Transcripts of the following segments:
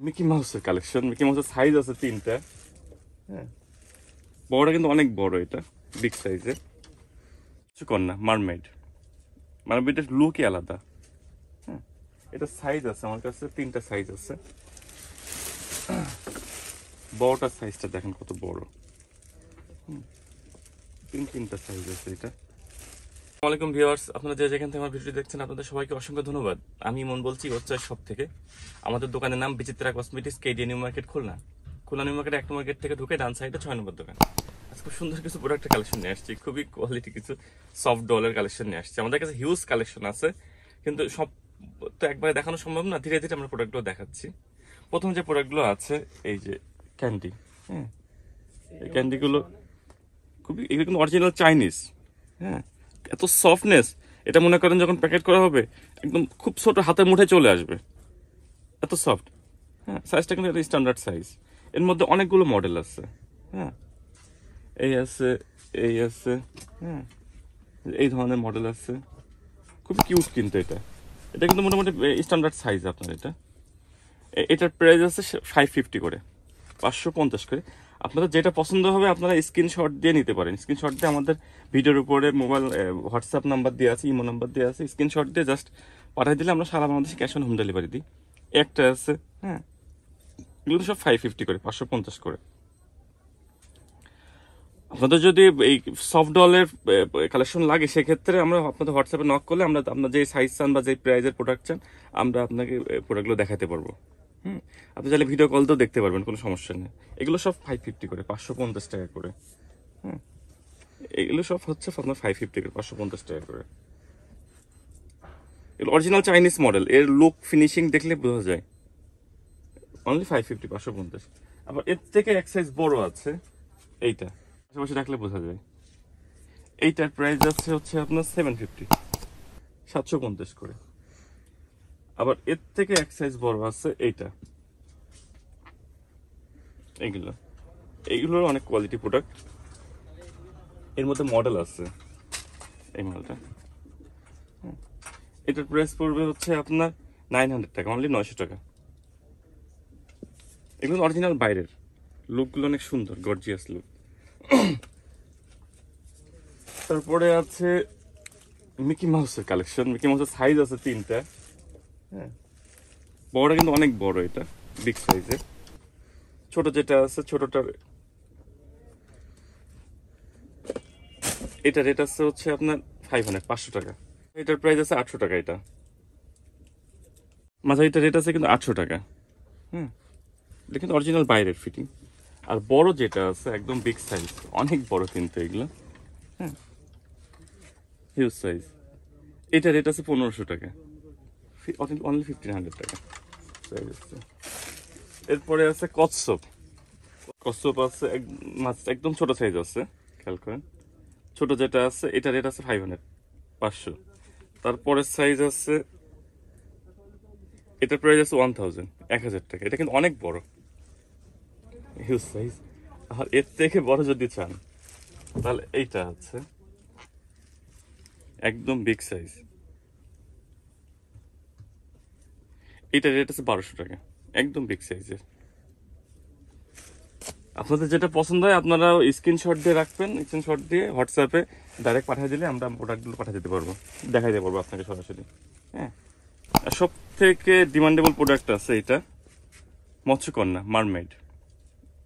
Mickey Mouse collection. Mickey Mouse size is 3. Border is a big size. Mermaid. Mermaid is look alada. It is size as a tinta size as a border size to the borrow. Tinta size later. Assalamualaikum viewers, আপনারা যে যেখান থেকে আমার video দেখছেন আপনাদের সবাইকে অসংখ্য ধন্যবাদ। আমি মন বলছি ওচ্চা শপ থেকে। আমাদের দোকানের নাম Bichitra cosmetics KD new market Khulna. Khulna new market 1 নম্বর গেট থেকে ঢুকে ডান সাইডে 6 নম্বর দোকান। আজকে সুন্দর কিছু প্রোডাক্টের কালেকশন নিয়ে আসছি। খুবই কোয়ালিটি কিছু সফট ডলার কালেকশন নিয়ে আসছি। আমাদের কাছে হিউজ কালেকশন আছে। কিন্তু সব তো একবারে দেখানো সম্ভব না। ধীরে ধীরে আমরা প্রোডাক্টগুলো দেখাচ্ছি। প্রথম যে প্রোডাক্টগুলো আছে এই যে ক্যান্ডি। হ্যাঁ। এই ক্যান্ডিগুলো খুবই এগুলো কিন্তু অরিজিনাল চাইনিজ। হ্যাঁ। এত সফটনেস এটা মনে করেন যখন প্যাকেট করা হবে একদম খুব ছোট হাতের মুঠে চলে আসবে এত সফট হ্যাঁ সাইজটা কিন্তু এটা স্ট্যান্ডার্ড সাইজ এর মধ্যে অনেকগুলো মডেল আছে হ্যাঁ এই আছে হ্যাঁ এই ধরনের মডেল আছে খুব কিউট কিন্তু এটা এটা কিন্তু মোটামুটি স্ট্যান্ডার্ড সাইজ আপনার এটা এটার প্রাইস আছে 550 করে 550 করে আপনাদের যেটা পছন্দ হবে আপনারা স্ক্রিনশট দিয়ে নিতে পারেন স্ক্রিনশট দিয়ে আমাদের ভিডিওর উপরে মোবাইল WhatsApp নাম্বার দেয়া আছে ইমো নাম্বার দেয়া আছে স্ক্রিনশট দিয়ে জাস্ট পাঠিয়ে দিলে আমরা সারা বাংলাদেশে ক্যাশ অন হোম ডেলিভারি দিই একটা আছে হ্যাঁ এগুলো সব 550 করে 550 করে আপনাদের যদি এই সফট ডলের কালেকশন লাগে সেই ক্ষেত্রে আমরা আপনাদের WhatsApp এ নক করলে আমরা আপনাদের যে সাইজ চান বা যে প্রাইজের প্রোডাক্ট চান আমরা আপনাকে প্রোডাক্টগুলো দেখাতে পারবো আপনি চাইলে ভিডিও কল তো দেখতে পারবেন কোনো সমস্যা নেই এগুলো সব 550 করে 550 টাকা করে হ্যাঁ এগুলো সব হচ্ছে আপনার 550 করে 550 টাকা করে এগুলো অরিজিনাল চাইনিজ মডেল এর লুক ফিনিশিং দেখলে বোঝা যায় অনলি 550 550 আবার এর থেকে এক সাইজ বড় আছে এইটা আশেপাশে রাখলে বোঝা যায় এইটার প্রাইস যাচ্ছে হচ্ছে আপনার 750 750 করে আবার এর থেকে এক সাইজ বড় আছে এইটা এইগুলোর অনেক কোয়ালিটি প্রোডাক্ট এর মধ্যে মডেল আছে এই মডেলটা এটার প্রাইস পড়বে হচ্ছে আপনার 900 টাকা অনলি 900 টাকা এগুলো অরিজিনাল বাইরের লুকগুলো অনেক সুন্দর গর্জিয়াস লুক তারপরে আছে মিকি মাউসের কালেকশন মিকি মাউসের সাইজ আছে 3টা হ্যাঁ বড় কিন্তু অনেক বড় এটা বিগ সাইজের ছোট যেটা আছে ছোটটার এটা রেট আছে হচ্ছে আপনার 500 টাকা এটার প্রাইস আছে 800 টাকা এটা মাঝে এটা রেট আছে কিন্তু 800 টাকা হুম দেখুন অরিজিনাল বাইরের ফিটিং আর বড় যেটা আছে একদম বিগ সাইজ অনেক বড় কিন্তু এগুলো হ্যাঁ হিউজ সাইজ এটা রেট আছে 1500 টাকা only 1500 টাকা সাইজ আছে এরপরে আছে কচ্ছপ কচ্ছপ আছে একদম ছোট সাইজ আছে খেয়াল করেন ছোট যেটা আছে এটা রেট আছে 500 তারপরে সাইজ আছে এটা প্রাইস আছে 1000 টাকা এটা কিন্তু অনেক বড় হিউজ সাইজ আর এর থেকে বড় যদি চান তাহলে এইটা আছে একদম বিগ সাইজ এটা রেট আছে 1200 টাকা একদম বিগ সাইজের আপনাদের যেটা পছন্দ হয় আপনারা স্ক্রিনশট দিয়ে রাখবেন স্ক্রিনশট দিয়ে WhatsApp এ ডাইরেক্ট পাঠিয়ে দিলে আমরা প্রোডাক্টগুলো পাঠিয়ে দিতে পারবো দেখাই দিতে পারবো আপনাকে সরাসরি হ্যাঁ আর সবথেকে ডিমান্ডেবল প্রোডাক্ট আছে এটা মৎস্যকন্যা মারমেড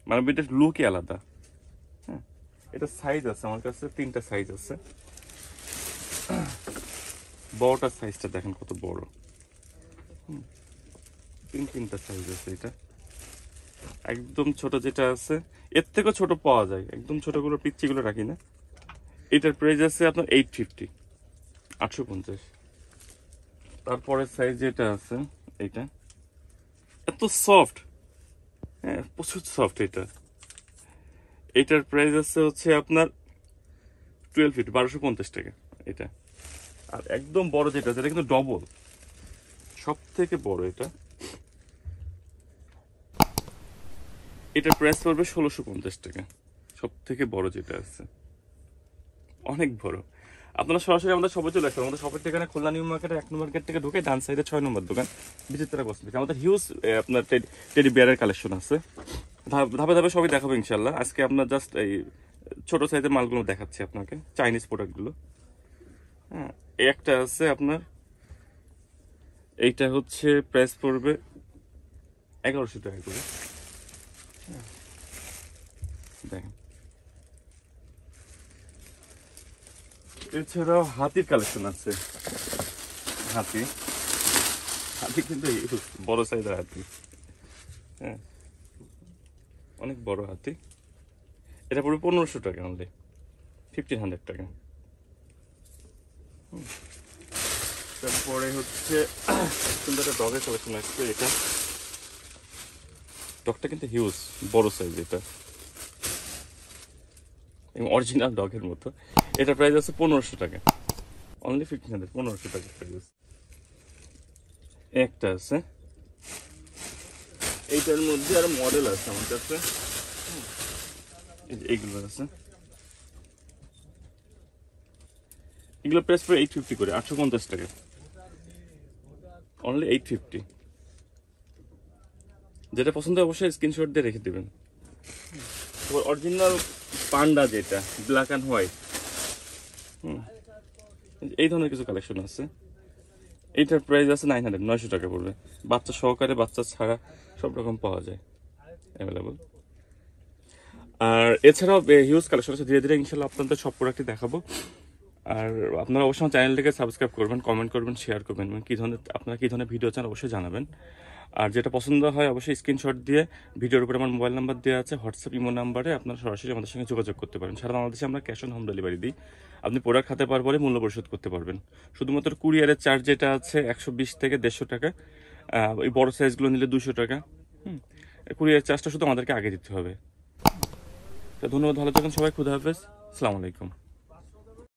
মারমেডের লুকই আলাদা হ্যাঁ এটা সাইজ আছে আমার কাছে 3টা সাইজ আছে বড়টার সাইজটা দেখেন কত বড় তিনটা সাইজ আছে এটা একদম ছোট যেটা আছে এর থেকে ছোট পাওয়া যায় একদম ছোটগুলো পিচ্চিগুলো রাখি না এটার প্রাইস আছে আপনার 850 850 তারপরে সাইজ যেটা আছে এটা এত সফট হ্যাঁ প্রচুর সফট এটা এটার প্রাইস আছে হচ্ছে আপনার 1250 1250 টাকা এটা আর একদম বড় যেটা আছে এটা কিন্তু ডবল সবথেকে বড় এটা এটা প্রাইস পড়বে 1650 টাকা সবথেকে বড় যেটা আছে অনেক বড় আপনারা সরাসরি আমাদের শপে চলে আসবেন। আমাদের শপের ঠিকানা খুলনা নিউ মার্কেটে 1 নম্বর গেট থেকে ঢুকে ডান সাইডে 6 নম্বর দোকান বিচিত্রা কসমেটিক্স। আমাদের হিউজ আপনার টেডি বিয়ারের কালেকশন আছে, ধাপে ধাপে সবই দেখাবো ইনশাল্লাহ। আজকে আপনার জাস্ট এই ছোট সাইজের মালগুলো দেখাচ্ছি আপনাকে, চাইনিজ প্রোডাক্টগুলো। হ্যাঁ, একটা আছে আপনার, এইটা হচ্ছে প্রাইস পড়বে 1100 টাকা করে। দেখেন, এছাড়াও হাতির কালেকশন আছে। হাতি কিন্তু বড় সাইজের হাতি, হ্যাঁ অনেক বড় হাতি। এটা পড়বে 1500 টাকা, অনলি 1500 টাকা। তারপরে হচ্ছে সুন্দর একটা ডগের কালেকশন আসছে। এটা ডগটা কিন্তু হিউজ বড় সাইজ, এটা অরিজিনাল ডগের মতো। এটা প্রাইস আছে 1500 টাকা, অনলি 1500 টাকা প্রাইস। একটা আছে, এইটার মধ্যে আর মডেল আছে আমার কাছে, এইগুলো আছে। এগুলো প্রাইস পড়ে 850 করে, 850 টাকা, অনলি 850। যেটা পছন্দ অবশ্যই স্ক্রিনশট দিয়ে রেখে দেবেন। অরিজিনাল পান্ডা যেটা ব্ল্যাক অ্যান্ড হোয়াইট, এই ধরনের কিছু কালেকশন আছে। এইটার প্রাইস আছে 900 টাকা পড়বে। বাচ্চা সহকারে বাচ্চা ছাড়া সব রকম পাওয়া যায়, অ্যাভেলেবল। আর এছাড়াও হিউজ কালেকশন আছে, ধীরে ধীরে ইনশাল্লাহ আপনাদের সব প্রোডাক্টই দেখাবো। আর আপনারা অবশ্যই চ্যানেলটাকে সাবস্ক্রাইব করবেন, কমেন্ট করবেন, শেয়ার করবেন, এবং কী ধরনের ভিডিও চান অবশ্যই জানাবেন। আর যেটা পছন্দ হয় অবশ্যই স্ক্রিনশট দিয়ে, ভিডিওর উপরে আমার মোবাইল নাম্বার দেওয়া আছে, হোয়াটসঅ্যাপ ইমো নাম্বারে আপনারা সরাসরি আমাদের সঙ্গে যোগাযোগ করতে পারেন। সারা বাংলাদেশে আমরা ক্যাশ অন হোম ডেলিভারি দিই, আপনি প্রোডাক্ট হাতে পাওয়ার পরে মূল্য পরিশোধ করতে পারবেন। শুধুমাত্র কুরিয়ারের চার্জ যেটা আছে 120 থেকে 150 টাকা, ওই বড়ো সাইজগুলো নিলে 200 টাকা। কুরিয়ারের চার্জটা শুধু আমাদেরকে আগে দিতে হবে। ধন্যবাদ, ভালো থাকেন সবাই, খুদা হাফেজ, আসসালামু আলাইকুম।